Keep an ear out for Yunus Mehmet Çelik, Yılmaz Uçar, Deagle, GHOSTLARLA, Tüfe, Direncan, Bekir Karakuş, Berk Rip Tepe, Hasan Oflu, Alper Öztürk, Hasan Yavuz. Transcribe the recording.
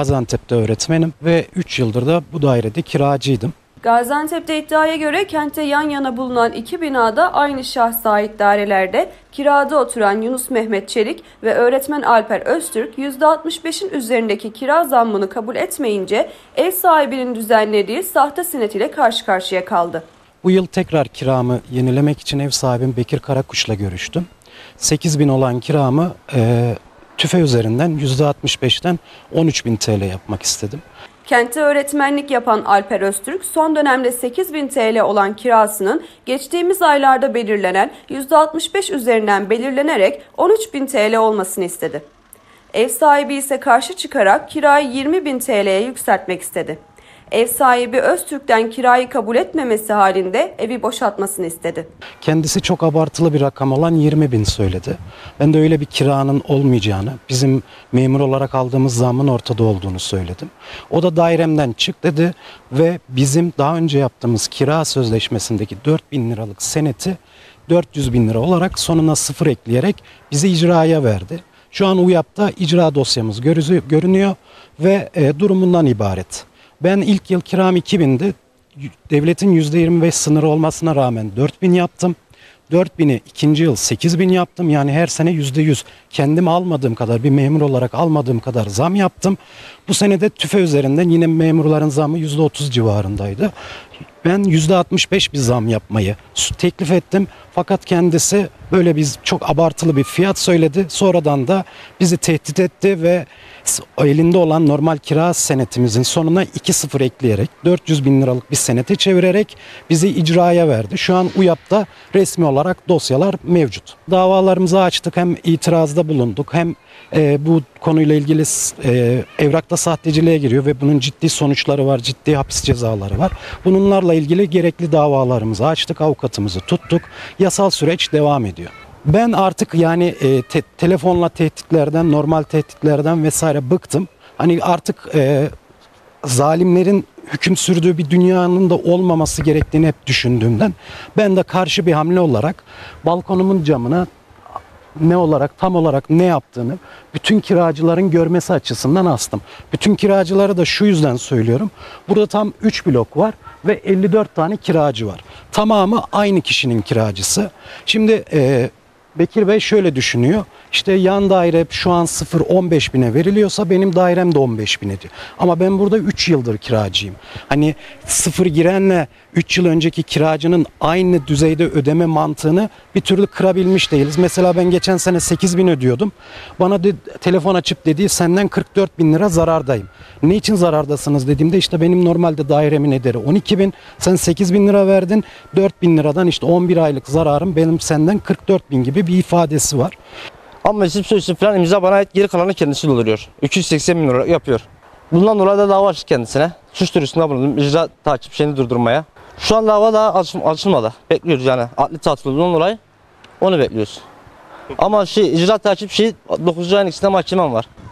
Gaziantep'te öğretmenim ve 3 yıldır da bu dairede kiracıydım. Gaziantep'te iddiaya göre kentte yan yana bulunan iki binada aynı şahsa ait dairelerde kirada oturan Yunus Mehmet Çelik ve öğretmen Alper Öztürk %65'in üzerindeki kira zammını kabul etmeyince ev sahibinin düzenlediği sahte senet ile karşı karşıya kaldı. Bu yıl tekrar kiramı yenilemek için ev sahibim Bekir Karakuş'la görüştüm. 8.000 olan kiramı Tüfe üzerinden %65'ten 13.000 TL yapmak istedim. Kentte öğretmenlik yapan Alper Öztürk son dönemde 8.000 TL olan kirasının geçtiğimiz aylarda belirlenen %65 üzerinden belirlenerek 13.000 TL olmasını istedi. Ev sahibi ise karşı çıkarak kirayı 20.000 TL'ye yükseltmek istedi. Ev sahibi Öztürk'ten kirayı kabul etmemesi halinde evi boşaltmasını istedi. Kendisi çok abartılı bir rakam olan 20.000 söyledi. Ben de öyle bir kiranın olmayacağını, bizim memur olarak aldığımız zammın ortada olduğunu söyledim. O da dairemden çık dedi ve bizim daha önce yaptığımız kira sözleşmesindeki 4.000 liralık seneti 400.000 lira olarak sonuna 0 ekleyerek bizi icraya verdi. Şu an UYAP'ta icra dosyamız görünüyor ve durumundan ibaret. Ben ilk yıl kiram 2000'di. Devletin %25 sınırı olmasına rağmen 4000 yaptım. 4000'i ikinci yıl 8000 yaptım. Yani her sene %100 kendim almadığım kadar, bir memur olarak almadığım kadar zam yaptım. Bu sene de TÜFE üzerinden yine memurların zamı %30 civarındaydı. Ben %65 bir zam yapmayı teklif ettim. Fakat kendisi böyle çok abartılı bir fiyat söyledi. Sonradan da bizi tehdit etti ve elinde olan normal kira senetimizin sonuna 2.0 ekleyerek 400.000 liralık bir senete çevirerek bizi icraya verdi. Şu an UYAP'ta resmi olarak dosyalar mevcut. Davalarımızı açtık, hem itirazda bulunduk hem bu konuyla ilgili evrakta sahteciliğe giriyor ve bunun ciddi sonuçları var, ciddi hapis cezaları var. Bunlarla ilgili gerekli davalarımızı açtık, avukatımızı tuttuk. Yasal süreç devam ediyor. Ben artık yani telefonla tehditlerden, normal tehditlerden vesaire bıktım. Hani artık zalimlerin hüküm sürdüğü bir dünyanın da olmaması gerektiğini hep düşündüğümden ben de karşı bir hamle olarak balkonumun camına tam olarak ne yaptığını bütün kiracıların görmesi açısından astım. Bütün kiracılara da şu yüzden söylüyorum. Burada tam 3 blok var ve 54 tane kiracı var. Tamamı aynı kişinin kiracısı. Şimdi Bekir Bey şöyle düşünüyor. İşte yan daire şu an 0-15.000'e veriliyorsa benim dairem de 15.000'e diyor. Ama ben burada 3 yıldır kiracıyım. Hani 0 girenle 3 yıl önceki kiracının aynı düzeyde ödeme mantığını bir türlü kırabilmiş değiliz. Mesela ben geçen sene 8.000 ödüyordum. Bana telefon açıp dedi senden 44.000 lira zarardayım. Ne için zarardasınız dediğimde işte benim normalde dairemin ederi 12.000. Sen 8.000 lira verdin. 4.000 liradan işte 11 aylık zararım benim senden 44.000 gibi bir ifadesi var. Ama mesut sözü falan imza bana ait, geri kalanı kendisi dolduruyor. 380.000 lira yapıyor. Bundan dolayı da dava açtık kendisine. Suç duyurusunda bulundum. İcra takip şeyini durdurmaya. Şu an dava daha açılmadı. Bekliyoruz yani. Adli tatil bundan dolayı onu bekliyoruz. Ama icra takip 9. ayın ikisinde mahkemem var.